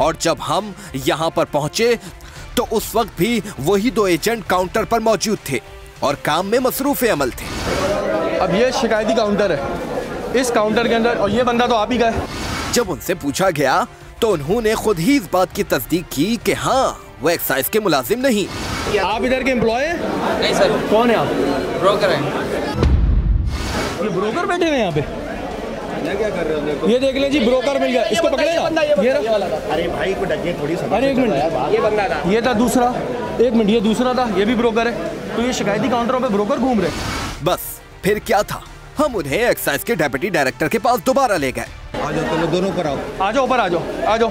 और जब हम यहाँ पर पहुंचे तो उस वक्त भी वही दो एजेंट काउंटर पर मौजूद थे और काम में मसरूफ अमल थे। अब ये शिकायती काउंटर है, इस काउंटर के अंदर, और ये बंदा तो आप ही का है। जब उनसे पूछा गया तो उन्होंने खुद ही इस बात की तस्दीक की कि हाँ, वो एक्साइज के मुलाजिम नहीं। आप इधर के एम्प्लॉय हैं? नहीं सर। कौन है आप? ब्रोकर हैं। ये ब्रोकर बैठे हैं यहाँ पे, क्या कर रहे हो? ये देख लें जी, ब्रोकर मिल गया, इसको पकड़ेगा ये। अरे भाई को डगे थोड़ी समझ। अरे एक मिनट, ये बंदा था, ये था दूसरा, एक मिनट ये दूसरा था, ये भी ब्रोकर है। तो ये शिकायती काउंटरों पे ब्रोकर घूम रहे। बस फिर क्या था, हम उन्हें एक्साइज के डेप्यूटी डायरेक्टर के पास दोबारा ले गए। आ जाओ, तुम दोनों ऊपर आओ, आ जाओ ऊपर, आ जाओ, आ जाओ।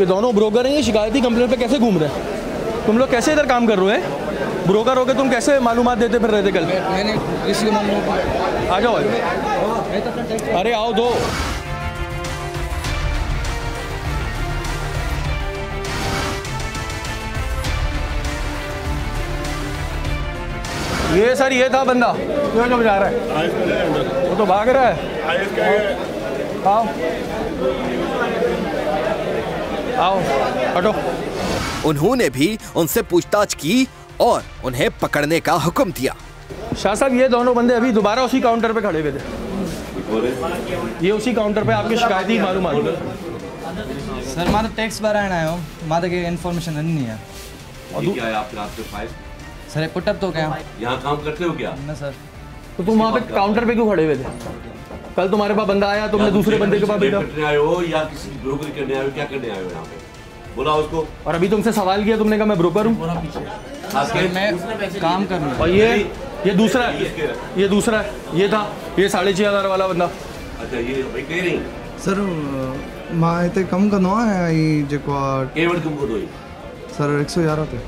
ये दोनों ब्रोकर हैं, ये शिकायती कंप्लेंट पे कैसे घूम रहे हैं? तुम लोग कैसे इधर काम कर रहे हैं? ब्रोकर हो के तुम कैसे मालूमात देते फिर रहे थे कल? आ जाओ, अरे आओ दो। ये सर ये था बंदा जो जा रहा है, वो तो भाग रहा है। आओ आओ हटो। उन्होंने भी उनसे पूछताछ की और उन्हें पकड़ने का हुक्म दिया। शाह साहब ये दोनों बंदे अभी दोबारा उसी काउंटर पे खड़े हुए थे। ये उसी काउंटर पे आपकी शिकायती मालूम सर। मैं टैक्स भराने आया हूँ, मैं के इन्फॉर्मेशन नहीं है। और क्या है आप रात के 5 सर पुटअप तो क्या यहाँ काम करते हो क्या? ना सर। तो तुम वहाँ पे काउंटर पे क्यों खड़े हुए थे? कल तुम्हारे पास बंदा आया, तुमने दूसरे बंदे के पास भेजा। आए हो या किसी ब्रोकर करने आए हो, क्या करने आए हो यहाँ पे? बोला उसको, और अभी तुमसे सवाल किया, तुमने कहा मैं ब्रोकर हूँ, मैं काम कर रहा हूँ। और ये दूसरा, ये दूसरा है, ये था, ये 6500 वाला बंदा। अच्छा ये भाई कह रही सर मां इते कम करना है ये जेको केवल कम को दोई सर 111 थे।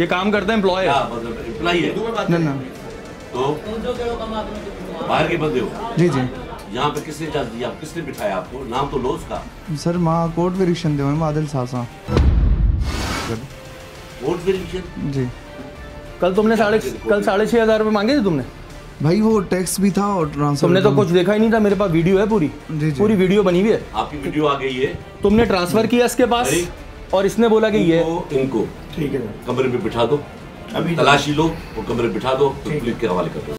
ये काम करता है, एम्प्लॉय है। हां मतलब एम्प्लॉय है ना ना। तो बाहर के बंदे हो? जी जी। यहाँ पे किसने इजाजत दी, आप किसने बिठाया, आपको नाम तो लो उसका। सर मां कोर्ट वेरिएशन दे मैं आदिल साहब साहब कोर्ट वेरिएशन जी। कल तुमने कल 6500 रुपये मांगे थे तुमने भाई, वो टैक्स भी था और ट्रांसफर। तुमने तो कुछ देखा ही नहीं था, मेरे पास वीडियो है पूरी, पूरी वीडियो बनी हुई है आपकी, वीडियो आ गई है। तुमने ट्रांसफर किया इसके पास और इसने बोला कि ये इनको ठीक है कमरे में बिठा दो, अभी तलाशी लो और कमरे में बिठा दो, पुलिस के हवाले कर दो।